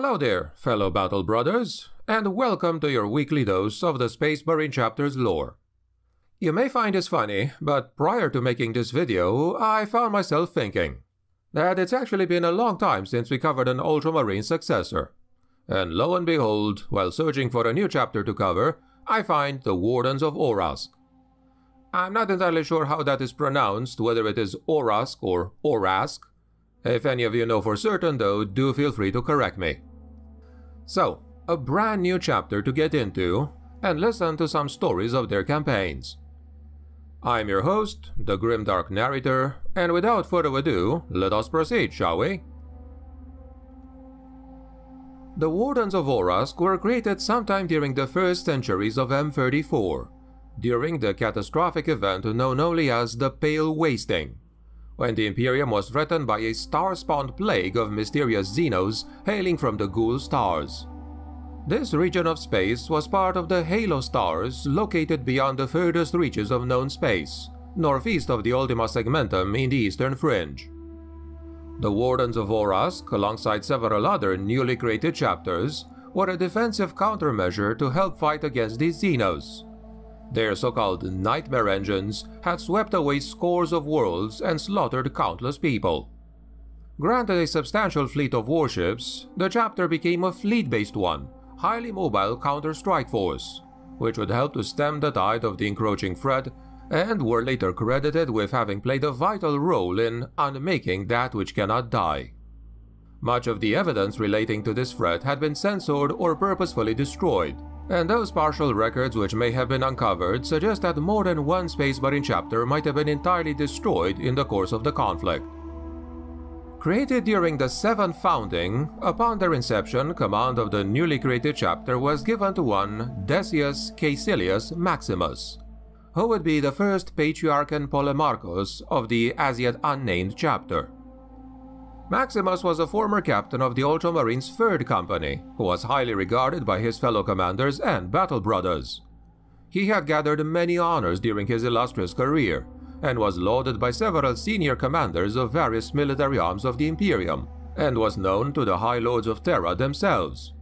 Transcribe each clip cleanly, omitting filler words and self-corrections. Hello there, fellow battle brothers, and welcome to your weekly dose of the Space Marine chapter's lore. You may find this funny, but prior to making this video, I found myself thinking that it's actually been a long time since we covered an Ultramarine successor. And lo and behold, while searching for a new chapter to cover, I find the Wardens of Orask. I'm not entirely sure how that is pronounced, whether it is Orask or Orask. If any of you know for certain though, do feel free to correct me. So, a brand new chapter to get into and listen to some stories of their campaigns. I'm your host, the Grimdark Narrator, and without further ado, let us proceed, shall we? The Wardens of Orask were created sometime during the first centuries of M34, during the catastrophic event known only as the Pale Wasting, when the Imperium was threatened by a star-spawned plague of mysterious Xenos hailing from the Ghoul Stars. This region of space was part of the Halo Stars located beyond the furthest reaches of known space, northeast of the Ultima Segmentum in the eastern fringe. The Wardens of Orask, alongside several other newly created chapters, were a defensive countermeasure to help fight against these Xenos. Their so-called nightmare engines had swept away scores of worlds and slaughtered countless people. Granted a substantial fleet of warships, the chapter became a fleet-based one, highly mobile counter-strike force, which would help to stem the tide of the encroaching threat, and were later credited with having played a vital role in unmaking that which cannot die. Much of the evidence relating to this threat had been censored or purposefully destroyed, and those partial records which may have been uncovered suggest that more than one Space Marine chapter might have been entirely destroyed in the course of the conflict. Created during the Seventh Founding, upon their inception, command of the newly created chapter was given to one Decius Caecilius Maximus, who would be the first Patriarch and Polemarchos of the as yet unnamed chapter. Maximus was a former captain of the Ultramarines' 3rd Company, who was highly regarded by his fellow commanders and battle brothers. He had gathered many honors during his illustrious career, and was lauded by several senior commanders of various military arms of the Imperium, and was known to the High Lords of Terra themselves.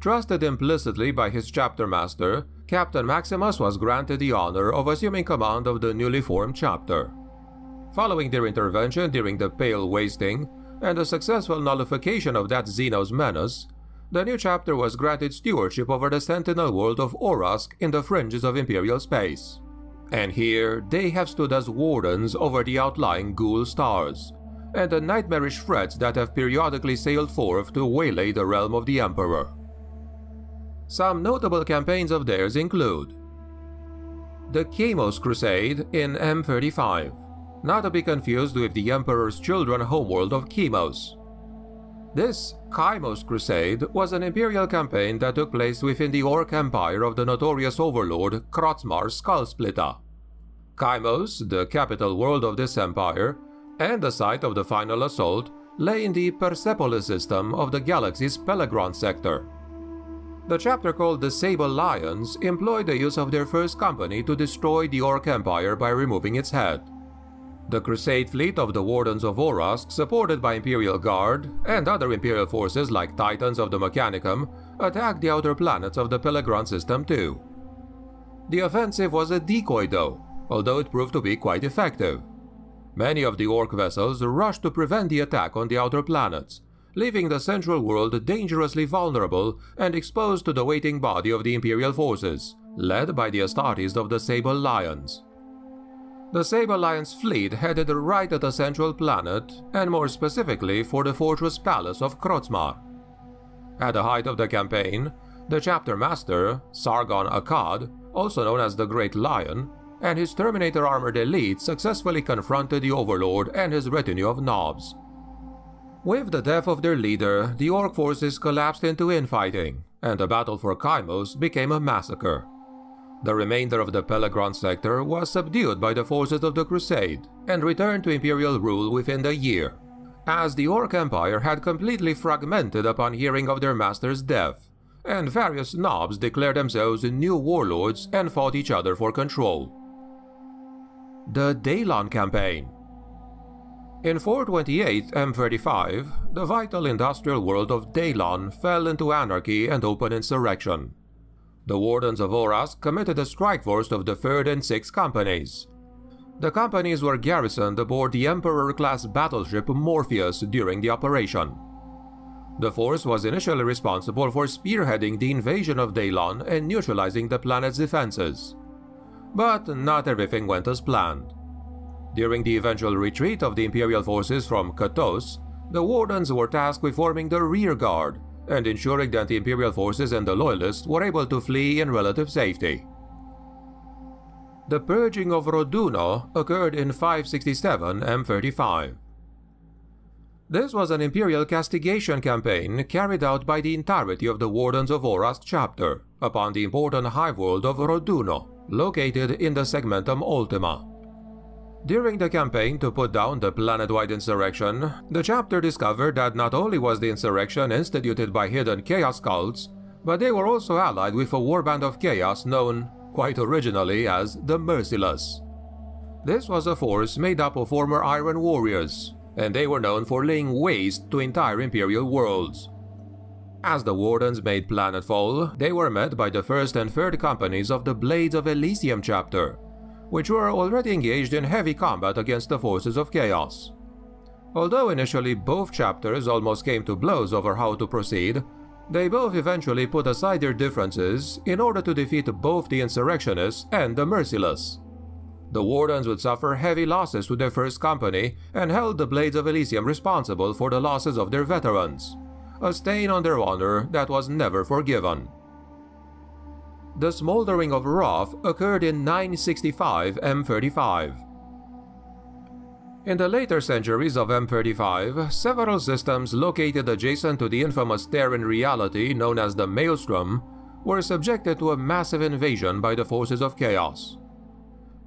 Trusted implicitly by his chapter master, Captain Maximus was granted the honor of assuming command of the newly formed chapter. Following their intervention during the Pale Wasting and the successful nullification of that Xenos menace, the new chapter was granted stewardship over the sentinel world of Orask in the fringes of Imperial space. And here they have stood as wardens over the outlying Ghoul Stars, and the nightmarish threats that have periodically sailed forth to waylay the realm of the Emperor. Some notable campaigns of theirs include the Chemos Crusade in M35. Not to be confused with the Emperor's Children homeworld of Chemos. This Chemos Crusade was an imperial campaign that took place within the Orc Empire of the notorious overlord Krotzmar Skullsplitta. Chemos, the capital world of this empire, and the site of the final assault, lay in the Persepolis system of the galaxy's Pelagron sector. The chapter called the Sable Lions employed the use of their 1st Company to destroy the Orc Empire by removing its head. The Crusade fleet of the Wardens of Orask, supported by Imperial Guard and other Imperial forces like Titans of the Mechanicum, attacked the outer planets of the Pelagron system too. The offensive was a decoy though, although it proved to be quite effective. Many of the Orc vessels rushed to prevent the attack on the outer planets, leaving the central world dangerously vulnerable and exposed to the waiting body of the Imperial forces, led by the Astartes of the Sable Lions. The Sable Lions fleet headed right at the central planet, and more specifically for the fortress palace of Krotzmar. At the height of the campaign, the chapter master, Sargon Akkad, also known as the Great Lion, and his Terminator armored elite successfully confronted the Overlord and his retinue of knobs. With the death of their leader, the Orc forces collapsed into infighting, and the battle for Chemos became a massacre. The remainder of the Pelagron sector was subdued by the forces of the Crusade and returned to Imperial rule within the year, as the Orc Empire had completely fragmented upon hearing of their master's death, and various knobs declared themselves new warlords and fought each other for control. The Daelon Campaign. In 428 M35, the vital industrial world of Daelon fell into anarchy and open insurrection. The Wardens of Orask committed a strikeforce of the 3rd and 6th companies. The companies were garrisoned aboard the Emperor-class battleship Morpheus during the operation. The force was initially responsible for spearheading the invasion of Daelon and neutralizing the planet's defenses. But not everything went as planned. During the eventual retreat of the Imperial forces from Katos, the Wardens were tasked with forming the rearguard and ensuring that the Imperial forces and the Loyalists were able to flee in relative safety. The purging of Roduno occurred in 567 M35. This was an Imperial castigation campaign carried out by the entirety of the Wardens of Orask chapter upon the important highworld of Roduno, located in the Segmentum Ultima. During the campaign to put down the planet-wide insurrection, the chapter discovered that not only was the insurrection instituted by hidden chaos cults, but they were also allied with a warband of chaos known, quite originally, as the Merciless. This was a force made up of former Iron Warriors, and they were known for laying waste to entire Imperial worlds. As the Wardens made planetfall, they were met by the 1st and 3rd companies of the Blades of Elysium chapter, which were already engaged in heavy combat against the forces of chaos. Although initially both chapters almost came to blows over how to proceed, they both eventually put aside their differences in order to defeat both the insurrectionists and the Merciless. The Wardens would suffer heavy losses to their first company and held the Blades of Elysium responsible for the losses of their veterans, a stain on their honor that was never forgiven. The smoldering of Roth occurred in 965 M35. In the later centuries of M35, several systems located adjacent to the infamous Terran reality known as the Maelstrom were subjected to a massive invasion by the forces of chaos.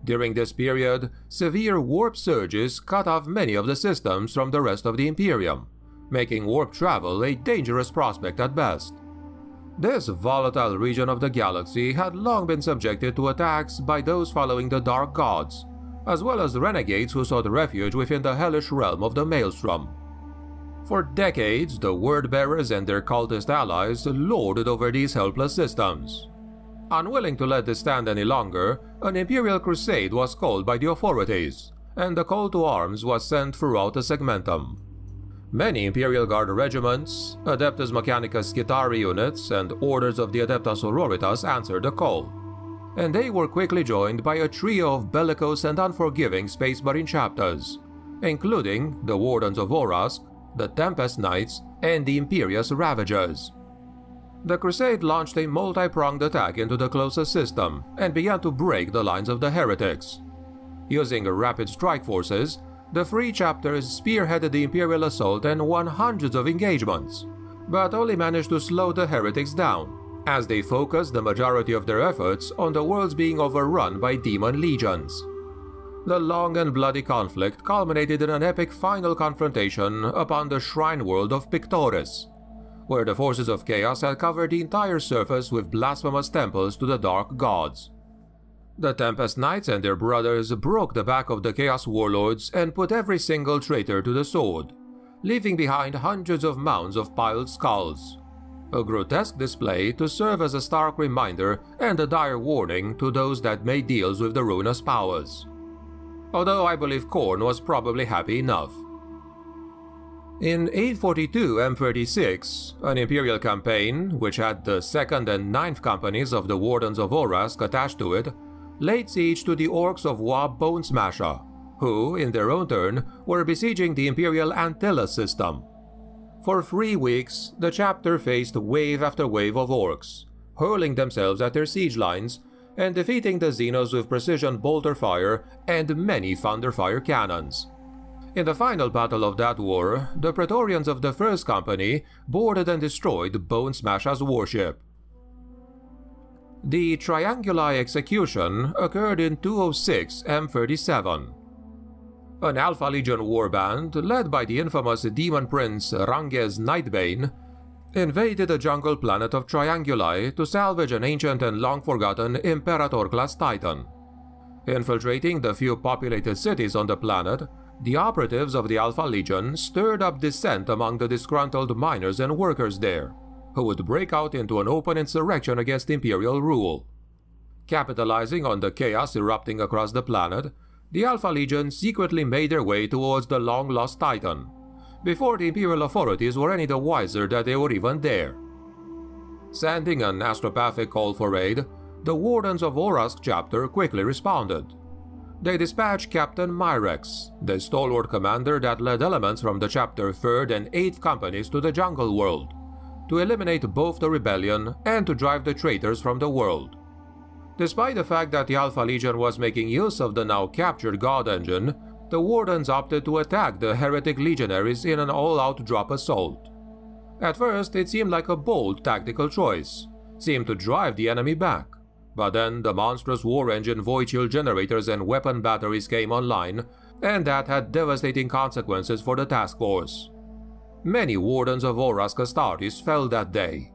During this period, severe warp surges cut off many of the systems from the rest of the Imperium, making warp travel a dangerous prospect at best. This volatile region of the galaxy had long been subjected to attacks by those following the Dark Gods, as well as renegades who sought refuge within the hellish realm of the Maelstrom. For decades, the Word Bearers and their cultist allies lorded over these helpless systems. Unwilling to let this stand any longer, an Imperial crusade was called by the authorities, and the call to arms was sent throughout the Segmentum. Many Imperial Guard regiments, Adeptus Mechanicus Scitari units, and Orders of the Adepta Sororitas answered the call, and they were quickly joined by a trio of bellicose and unforgiving Space Marine chapters, including the Wardens of Orask, the Tempest Knights, and the Imperious Ravagers. The crusade launched a multi-pronged attack into the closest system and began to break the lines of the heretics. Using rapid strike forces, the three chapters spearheaded the Imperial assault and won hundreds of engagements, but only managed to slow the heretics down, as they focused the majority of their efforts on the worlds being overrun by demon legions. The long and bloody conflict culminated in an epic final confrontation upon the shrine world of Pictoris, where the forces of chaos had covered the entire surface with blasphemous temples to the Dark Gods. The Tempest Knights and their brothers broke the back of the Chaos Warlords and put every single traitor to the sword, leaving behind hundreds of mounds of piled skulls, a grotesque display to serve as a stark reminder and a dire warning to those that made deals with the ruinous powers. Although I believe Khorne was probably happy enough. In 842 M36, an Imperial campaign, which had the 2nd and 9th companies of the Wardens of Orask attached to it, laid siege to the orcs of Waaagh! Bonesmasher, who, in their own turn, were besieging the Imperial Antilles system. For 3 weeks, the chapter faced wave after wave of orcs, hurling themselves at their siege lines and defeating the Xenos with precision bolter fire and many thunderfire cannons. In the final battle of that war, the Praetorians of the 1st Company boarded and destroyed Bonesmasher's warship. The Trianguli execution occurred in 206 M37. An Alpha Legion warband, led by the infamous demon prince Ranges Nightbane, invaded the jungle planet of Trianguli to salvage an ancient and long-forgotten Imperator-class Titan. Infiltrating the few populated cities on the planet, The operatives of the Alpha Legion stirred up dissent among the disgruntled miners and workers there, who would break out into an open insurrection against imperial rule. Capitalizing on the chaos erupting across the planet, the Alpha Legion secretly made their way towards the long-lost Titan, before the imperial authorities were any the wiser that they were even there. Sending an astropathic call for aid, the Wardens of Orask chapter quickly responded. They dispatched Captain Myrex, the stalwart commander that led elements from the chapter 3rd and 8th companies to the jungle world, to eliminate both the rebellion and to drive the traitors from the world. Despite the fact that the Alpha Legion was making use of the now captured God Engine, the Wardens opted to attack the heretic legionaries in an all-out drop assault. At first, it seemed like a bold tactical choice, seemed to drive the enemy back, but then the monstrous war engine void shield generators and weapon batteries came online, and that had devastating consequences for the task force. Many Wardens of Orask Astartes fell that day.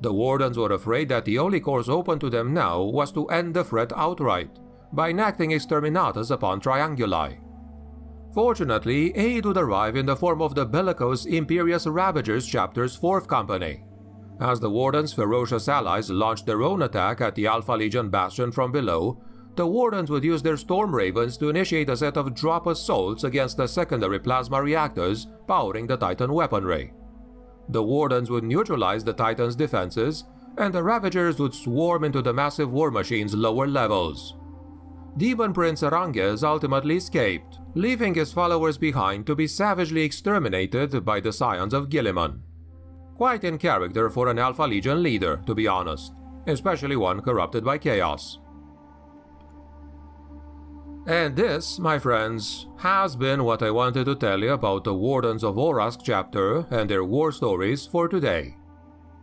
The Wardens were afraid that the only course open to them now was to end the threat outright, by enacting exterminatus upon Trianguli. Fortunately, aid would arrive in the form of the bellicose Imperious Ravagers chapter's 4th company, as the Warden's ferocious allies launched their own attack at the Alpha Legion bastion from below. The Wardens would use their Storm Ravens to initiate a set of drop assaults against the secondary plasma reactors powering the Titan weaponry. The Wardens would neutralize the Titan's defenses, and the Ravagers would swarm into the massive war machine's lower levels. Demon Prince Aranges ultimately escaped, leaving his followers behind to be savagely exterminated by the scions of Gilliman. Quite in character for an Alpha Legion leader, to be honest, especially one corrupted by chaos. And this, my friends, has been what I wanted to tell you about the Wardens of Orask chapter and their war stories for today.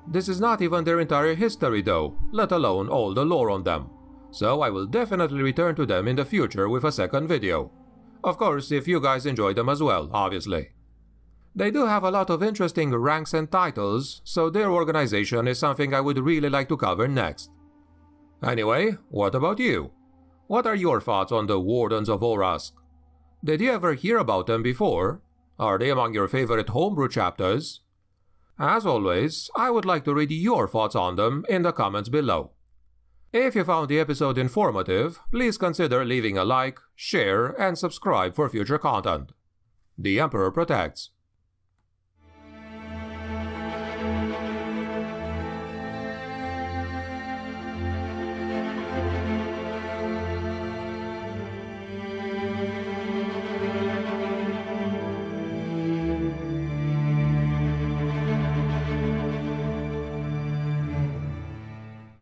This is not even their entire history though, let alone all the lore on them. So I will definitely return to them in the future with a second video. Of course, if you guys enjoy them as well, obviously. They do have a lot of interesting ranks and titles, so their organization is something I would really like to cover next. Anyway, what about you? What are your thoughts on the Wardens of Orask? Did you ever hear about them before? Are they among your favorite homebrew chapters? As always, I would like to read your thoughts on them in the comments below. If you found the episode informative, please consider leaving a like, share, and subscribe for future content. The Emperor protects.